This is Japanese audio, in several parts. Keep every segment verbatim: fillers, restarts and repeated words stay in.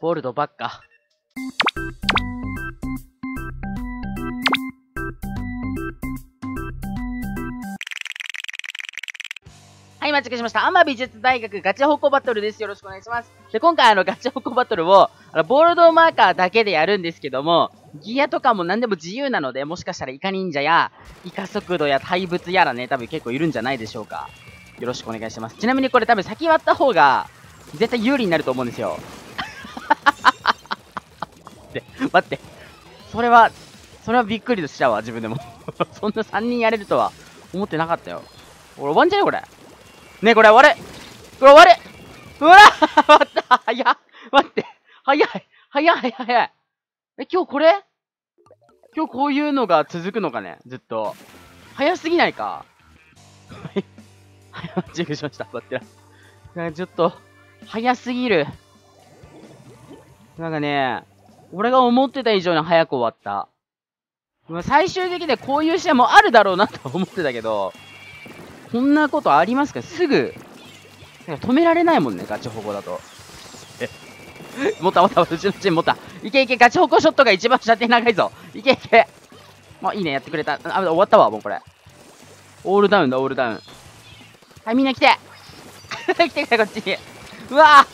ボルドばっか。はい、間違えしました。アマ美術大学ガチホコバトルです。よろしくお願いします。で、今回あのガチホコバトルを、あの、ボールドマーカーだけでやるんですけども、ギアとかも何でも自由なので、もしかしたらイカ忍者や、イカ速度や怪物やらね、多分結構いるんじゃないでしょうか。よろしくお願いします。ちなみにこれ多分先割った方が、絶対有利になると思うんですよ。で、待って。それは、それはびっくりしたわ、自分でも。そんなさんにんやれるとは思ってなかったよ。俺終わんじゃねこれ。ねえ、これ終われこれ終われうわぁ終わった早っ待って早い早い早い早いえ、今日これ今日こういうのが続くのかねずっと。早すぎないかはい。はい、チェックしました。待ってな。ちょっと、早すぎる。なんかね、俺が思ってた以上に早く終わった。最終的にこういう試合もあるだろうなと思ってたけど、こんなことありますか？すぐ、止められないもんね、ガチホコだと。え、持った持った、うちのチーム持った。いけいけ、ガチホコショットが一番射程長いぞ。いけいけ。まあ、いいね、やってくれた。あ、終わったわ、もうこれ。オールダウンだ、オールダウン。はい、みんな来て。来てくれ、こっちに。うわ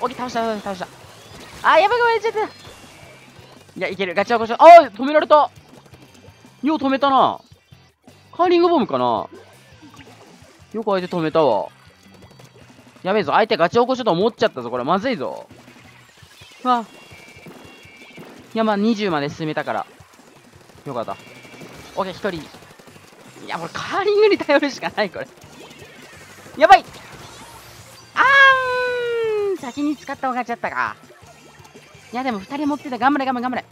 ぁ。OK、倒した、倒した。あー、やばい、ごめん、ちょっと。いや、いける、ガチホコショット。あー、止められた。よう止めたな。カーリングボムかな。よく相手止めたわ。やべえぞ。相手ガチホコショット持っちゃったぞ。これまずいぞ。うわ。いや、まあにじゅうまで進めたから。よかった。オッケー、ひとり。いや、これカーリングに頼るしかない、これ。やばいあーん先に使った方が勝っちゃったか。いや、でもふたり持ってた。頑張れ、頑張れ、頑張れ。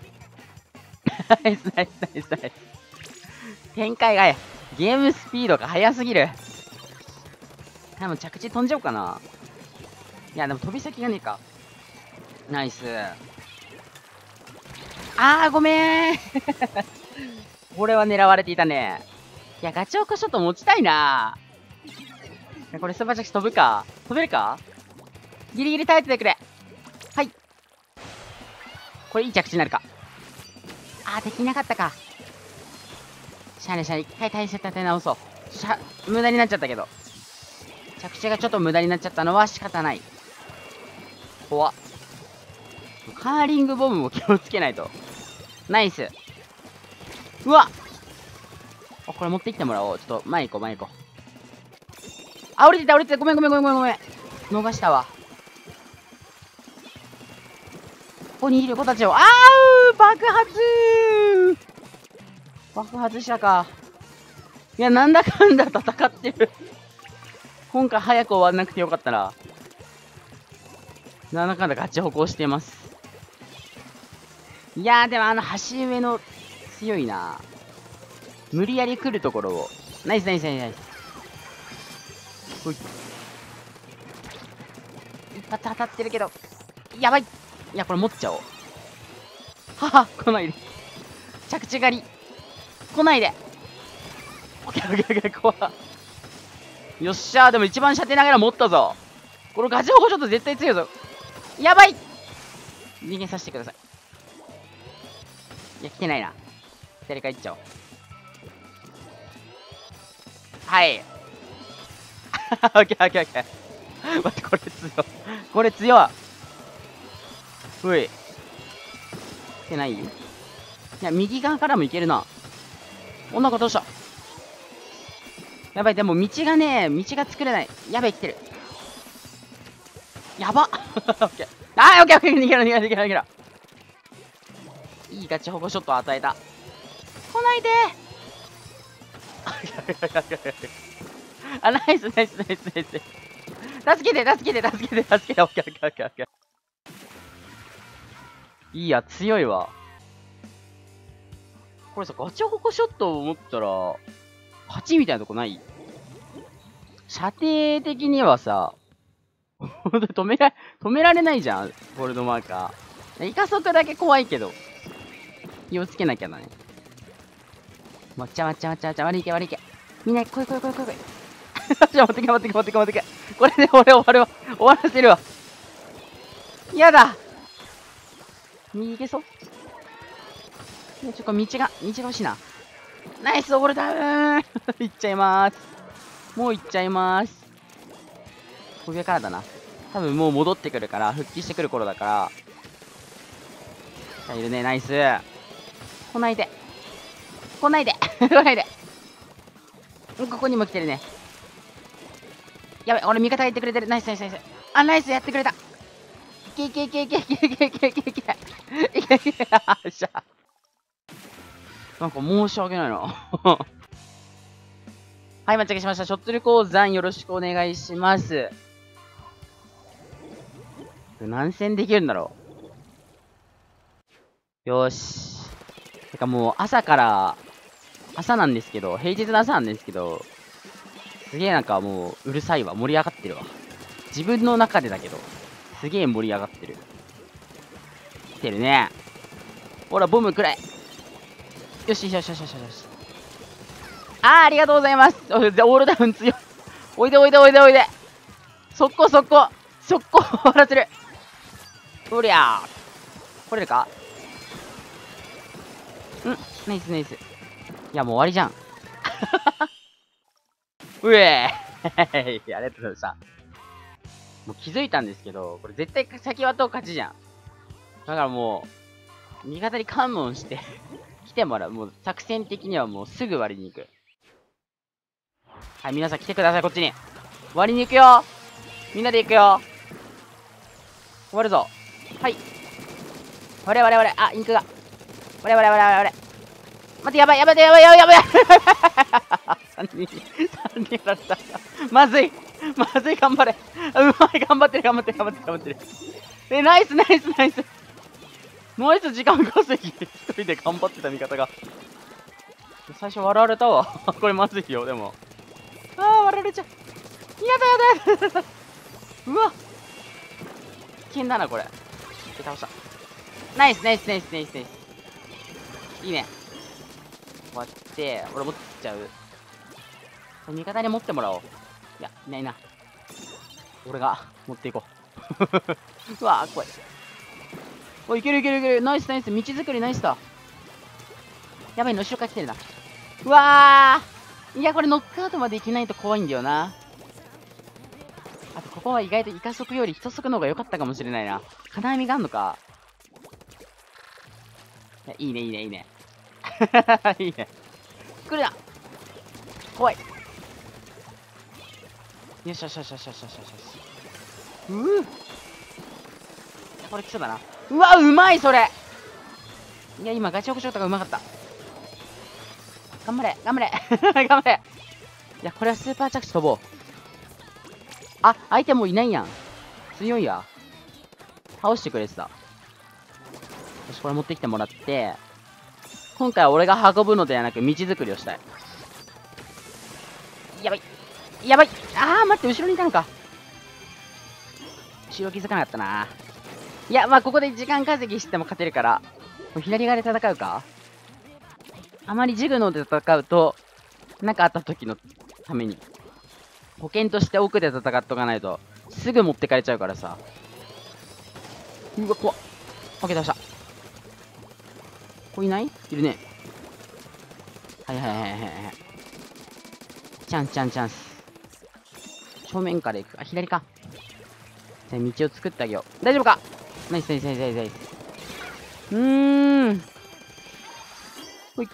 ナイス、ナイス、ナイス、ナイス。展開が、ゲームスピードが速すぎる。でも着地飛んじゃおうかな。いや、でも飛び先がねえか。ナイス。あー、ごめーん。これは狙われていたね。いや、ガチホコショット持ちたいな。これスーパー着地飛ぶか。飛べるか？ギリギリ耐えててくれ。はい。これいい着地になるか。あー、できなかったか。しゃあねしゃあね。一回体勢立て直そう。しゃ、無駄になっちゃったけど。着地がちょっと無駄になっちゃったのは仕方ない。怖っ。カーリングボムも気をつけないと。ナイス。うわっ。これ持ってきてもらおう。ちょっと前行こう、前行こう。あ、降りてた、降りてた。ごめん、ごめん、ごめん、ごめん。逃したわ。ここにいる子たちを。あー、爆発ー。爆発したか。いや、なんだかんだ戦ってる。今回早く終わんなくてよかったな。なんだかんだガチ歩行してます。いやー、でもあの橋上の強いな。無理やり来るところを。ナイスナイスナイスナイス。ほい。一発当たってるけど。やばい。いや、これ持っちゃおう。はは、来ないで。着地狩り。来ないで。オッケーオッケーオッケー、怖っ。よっしゃー、でも一番射程ながら持ったぞ。このガチホコショット絶対強いぞ。やばい逃げさせてください。いや、来てないな。左から行っちゃおう。はい。オッケーオッケーオッケー。待って、これ強い。これ強い。ふい。来てない？いや、右側からもいけるな。お、なんかどうした？やばい、でも道がね、道が作れない。やばい、来てる。やばっ。オッケー。あー、オッケー、オッケー、逃げろ、逃げろ、逃げろ、逃げろ。いいガチホコショットを与えた。来ないでー。あ、ナイス、ナイス、ナイス、ナイス。助けて、助けて、助けて、助けて、オッケー、オッケー、オッケー、オッケー。いいや、強いわ。これさ、ガチホコショットを持ったら、はちみたいなとこない？射程的にはさ、ほんと止めら、止められないじゃん、ゴールドマーカー。イカ速だけ怖いけど。気をつけなきゃだね。まっちゃまっちゃまっちゃまっちゃ、悪いけ悪いけ。みんな、来い来い来い来い来い。じゃあ、持ってけ持ってけ持ってけ持ってけ。これで俺終わるわ。終わらせるわ。やだ。右行けそうね、ちょっと道が、道が欲しいな。ナイス、オールダウン行っちゃいます。もう行っちゃいます。上からだな。多分もう戻ってくるから、復帰してくる頃だから。さあ、いるね、ナイス。来ないで。来ないで来ないで。ここにも来てるね。やべ、俺味方がいてくれてる。ナイスナイスナイス。あ、ナイスやってくれた。いけいけいけいけいけいけいけいけいけいけいけいけいけ。あっしゃ。なんか申し訳ないな。はい、待ち受けしました。ショットル鉱山よろしくお願いします。何戦できるんだろう。よし。てかもう朝から、朝なんですけど、平日の朝なんですけど、すげえなんかもううるさいわ。盛り上がってるわ。自分の中でだけど、すげえ盛り上がってる。来てるね。ほら、ボムくらい。よしよしよしよしよし。あー、ありがとうございます。オールダウン強い。おいでおいでおいでおいで。速攻速攻。速攻終わらせる。おりゃー。来れるか？ん？ナイスナイス。いや、もう終わりじゃん。うえーいありがとうございました。もう気づいたんですけど、これ絶対先はと勝ちじゃん。だからもう、味方に関門して。来てもらう。もう作戦的にはもうすぐ割りに行く。はい、皆さん来てください、こっちに。割りに行くよ。みんなで行くよ。終わるぞ。はい。割れ割れ割れ。あ、インクが。割れ割れ割れ割れ。待って、やばいやばいやばいやばいやばい。さんにん、さんにんやられた。まずい。まずい、頑張れ。うまい、頑張ってる、頑張ってる、頑張ってる、頑張ってる。え、ナイス、ナイス、ナイス。ナイス時間稼ぎ。一人で頑張ってた味方が。最初笑われたわ。これまずいよ、でも。ああ、笑われちゃう。やだやだやだ。うわ。危険だな、これ。倒した。ナイスナイスナイスナイスナイス。いいね。こうやって、俺持っちゃう。味方に持ってもらおう。いや、いないな。俺が持っていこう。うわー、怖い。おい、いけるいけるいける。ナイスナイス。道作りナイスだ。やばいの、後ろから来てるな。うわー。いや、これノックアウトまでいけないと怖いんだよな。あと、ここは意外とイカ速より一速の方が良かったかもしれないな。金網があんのか。いや、いいね、いいね、いいね。いいね。来るな。怖い。よしよしよしよしよしよしよし。うぅ。これ来そうだな。うわ、うまいそれ。いや、今ガチホクショットがうまかった。頑張れ頑張れ頑張れ。いや、これはスーパー着地飛ぼう。あ、相手もういないやん。強いや。倒してくれてた。よし、これ持ってきてもらって、今回は俺が運ぶのではなく道作りをしたい。やばいやばい。あー、待って、後ろにいたのか。後ろ気づかなかったな。いや、まあここで時間稼ぎしても勝てるから、左側で戦うか？あまりジグノーで戦うと、なんかあった時のために、保険として奥で戦っとかないと、すぐ持ってかれちゃうからさ。うわ、怖っ。オッケー、倒した。ここいない？いるね。はいはいはいはいはい。チャンスチャンスチャンス。正面から行く。あ、左か。じゃあ道を作ってあげよう。大丈夫か？ナイスナイスナイスナイスナイス。うーん。ほい。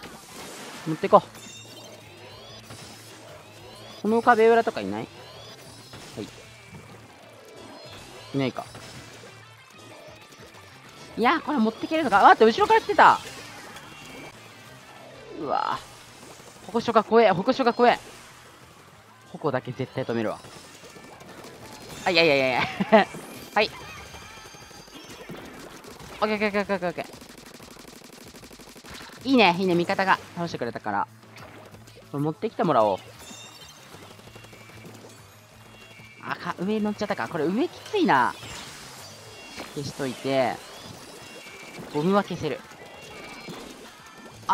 持ってこう。この壁裏とかいない？はい。いないか。いやー、これ持ってけるのか。待って、後ろから来てた。うわぁ。矛所が怖え、矛所が怖え。矛だけ絶対止めるわ。あ、いやいやいやいや。はい。オッケーオッケーオッケーオッケー。いいね、いいね、味方が倒してくれたから。これ持ってきてもらおう。あか、上乗っちゃったか。これ上きついな。消しといて。ゴムは消せる。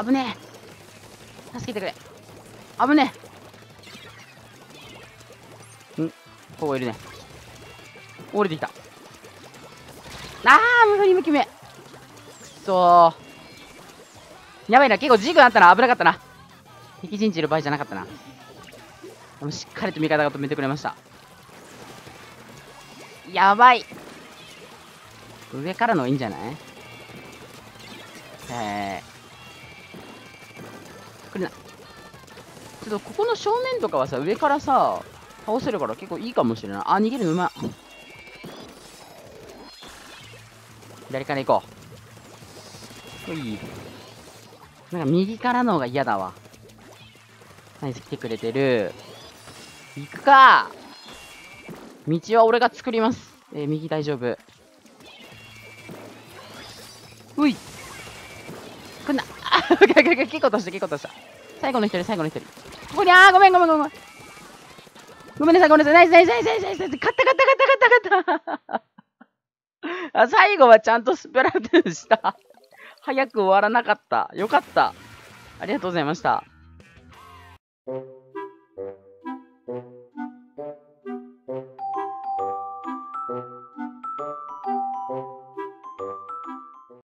危ねえ。助けてくれ。危ねえ。ん、ここいるね。降りてきた。あー、無理無理無理。そー。やばいな、結構ジグあったな、危なかったな。敵陣地いる場合じゃなかったな。でもしっかりと味方が止めてくれました。やばい。上からのいいんじゃない？えー。これな。ちょっとここの正面とかはさ、上からさ、倒せるから結構いいかもしれない。あ、逃げるのうまい。左から行こう。ほい。なんか右からの方が嫌だわ。ナイス、来てくれてる。行くか。道は俺が作ります。えー、右大丈夫。うい。こんな、あ、結構とした、結構とした。最後の一人、最後の一人。ここに、あー、ごめん、ごめん、ごめん。ごめんなさい、ごめんなさい。ナイス、ナイス、ナイス、ナイス、ナイス、ナイス。勝った、勝った、勝った、勝った、勝った。あ、最後はちゃんとスプラトゥーンした。早く終わらなかった。よかった。ありがとうございました。